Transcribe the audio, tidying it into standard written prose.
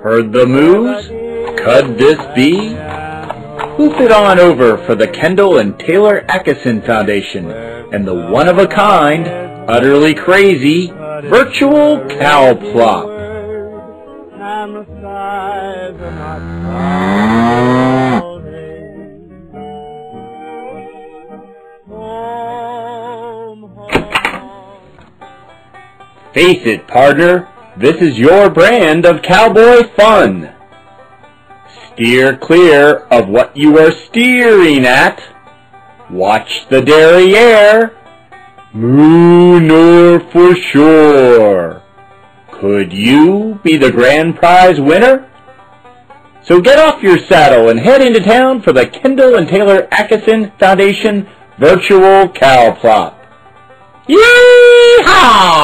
Heard the moves? Could this be? Hoof it on over for the Kendall and Taylor Atkinson Foundation and the one-of-a-kind, utterly crazy, virtual cow plop. Face it, partner, this is your brand of cowboy fun. Steer clear of what you are steering at. Watch the derriere. Moo nor for sure. Could you be the grand prize winner? So get off your saddle and head into town for the Kendall and Taylor Atkinson Foundation Virtual Cow Plop. Yee-haw!